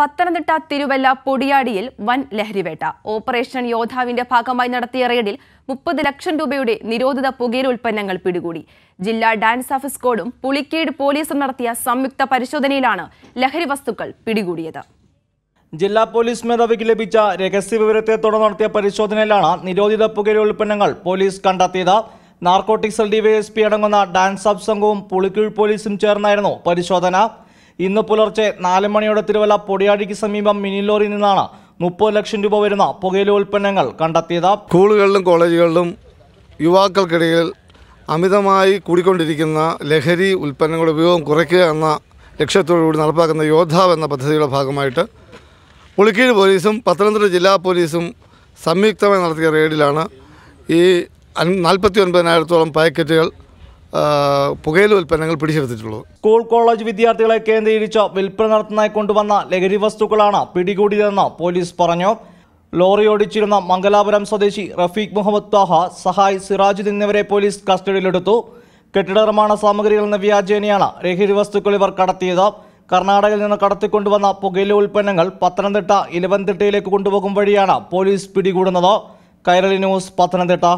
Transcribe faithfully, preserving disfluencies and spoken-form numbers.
പത്തനംതിട്ട തിരുവല്ല പൊടിയാടിയിൽ വൻ ലഹരിവേട്ട. ഓപ്പറേഷൻ യോദ്ധാവിന്റെ ഭാഗമായി നടത്തിയ റെയ്ഡിൽ മുപ്പത് ലക്ഷം രൂപയുടെ നിരോധിത പുകയില ഉൽപ്പന്നങ്ങൾ പിടികൂടി. ജില്ലാ ഡാൻസ് ഓഫ് സ്ക്വാഡും പുളിക്കീട് പോലീസും നടത്തിയ സംയുക്ത പരിശോധനയിലാണ് ലഹരി വസ്തുക്കൾ പിടികൂടിയത്. ജില്ലാ പോലീസ് മേധാവിക്ക് ലഭിച്ച രഹസ്യവിവരത്തെ തുടർന്ന് നടത്തിയ പരിശോധനയിലാണ് നിരോധിത പുകയില ഉൽപ്പന്നങ്ങൾ പോലീസ് കണ്ടെത്തിയത്. നാർക്കോട്ടിക്സ് എൽ ഡിവൈഎസ്പി അടങ്ങുന്ന ഡാൻസ് ഓഫ് സംഘവും പുളിക്കീട് പോലീസും ചേർന്നായിരുന്നു പരിശോധന. ഇന്ന് പുലർച്ചെ നാല് മണിയോടെ തിരുവല്ല പൊടിയാടിക്ക് സമീപം മിനി ലോറിയിൽ നിന്നാണ് മുപ്പത് ലക്ഷം രൂപ വരുന്ന പുകയില ഉൽപ്പന്നങ്ങൾ കണ്ടെത്തിയത്. സ്കൂളുകളിലും കോളേജുകളിലും യുവാക്കൾക്കിടയിൽ അമിതമായി കൂടിക്കൊണ്ടിരിക്കുന്ന ലഹരി ഉൽപ്പന്നങ്ങളുടെ ഉപയോഗം കുറയ്ക്കുക എന്ന ലക്ഷ്യത്തോടുകൂടി നടപ്പാക്കുന്ന യോദ്ധാവ് എന്ന പദ്ധതിയുടെ ഭാഗമായിട്ട് പുളിക്കീട് പോലീസും പത്തനംതിട്ട ജില്ലാ പോലീസും സംയുക്തമായി നടത്തിയ റെയ്ഡിലാണ് ഈ നാൽപ്പത്തി ഒൻപതിനായിരത്തോളം പാക്കറ്റുകൾ പുകയില ഉൽപ്പന്നങ്ങൾ പിടിച്ചെടുത്തിട്ടുള്ളത്. സ്കൂൾ കോളേജ് വിദ്യാർത്ഥികളെ കേന്ദ്രീകരിച്ച് വിൽപ്പന നടത്തുന്നതായി കൊണ്ടുവന്ന ലഹരി വസ്തുക്കളാണ് പിടികൂടിയതെന്ന് പോലീസ് പറഞ്ഞു. ലോറി ഓടിച്ചിരുന്ന മംഗലാപുരം സ്വദേശി റഫീഖ് മുഹമ്മദ് താഹ, സഹായ് സിറാജ് എന്നിവരെ പോലീസ് കസ്റ്റഡിയിലെടുത്തു. കെട്ടിട നിർമ്മാണ സാമഗ്രികൾ എന്ന വ്യാജേനയാണ് ലഹരി വസ്തുക്കൾ ഇവർ കടത്തിയത്. കർണാടകയിൽ നിന്ന് കടത്തിക്കൊണ്ടുവന്ന പുകയില ഉൽപ്പന്നങ്ങൾ പത്തനംതിട്ട ഇലവൻതിട്ടയിലേക്ക് കൊണ്ടുപോകും വഴിയാണ് പോലീസ് പിടികൂടുന്നത്. കൈരളി ന്യൂസ്, പത്തനംതിട്ട.